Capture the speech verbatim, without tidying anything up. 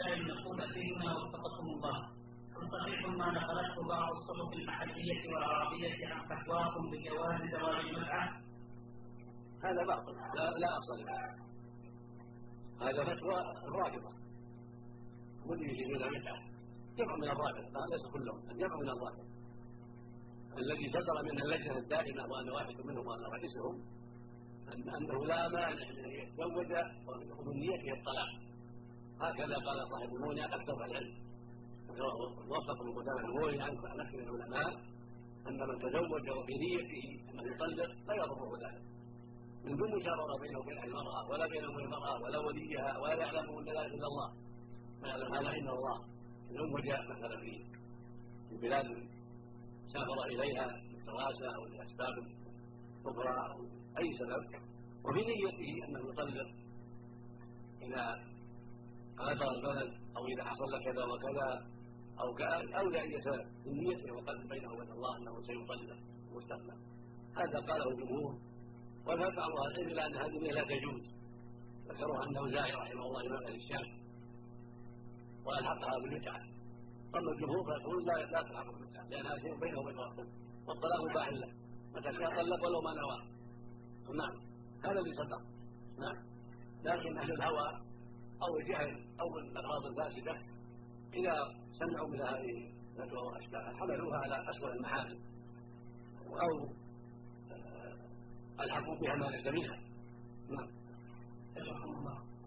السائل نقول فيما وفقكم الله، هل صحيح ما نقلته بعض الصحف المحلية والعربية عن فتواكم بجواز زواج المتعة؟ هذا باطل، لا أصل له. هذا فتوى الرافضة، واللي يجيزون المتعة جمع من الرافضة، ليس كلهم، جمع من الرافضة الذي صدر من اللجنة الدائمة وأنا واحد منهم وأنا رئيسهم أنه لا مانع من أن يتزوج ومن نيته الطلاق. هكذا قال صاحب المونيا قد درى العلم ووفق المدافع المونيا عن فعلته من العلماء أن من تزوج وفي نيته أنه يطلق لا يضره ذلك من دون مشاورة بينه وبين المرأة ولا بينه وبين المرأة ولا وليها ولا يعلمه من ذلك إلا الله، فيعلم هذا إلا الله. تزوج مثلا في بلاد سافر إليها للدراسة أو لأسباب أخرى أو أي سبب وفي نيته أنه يطلق إذا غادر البلد أو إذا حصل كذا وكذا أو كذا أو لأي سبب من نيته وقد بينه وبين الله أنه سيطلق مستقبلا. هذا قاله الجمهور وذهب بعض أهل العلم إلى أن هذه لا تجوز، ذكرها النوزاعي رحمه الله إمام أهل الشام وألحقها بالمتعة. أما الجمهور فيقول لا تلحق بالمتعة لأنها شيء بينه وبين الله والطلاق مباح له متى شاء طلق ولو ما نواه. نعم هذا اللي صدق. نعم لكن أهل الهوى أو الجهل أو الأغراض الفاسدة إذا سمعوا من هذه الفتوى وأشباهها حملوها على أسوأ المحامل أو ألحقوا بها ما يستميها. نعم.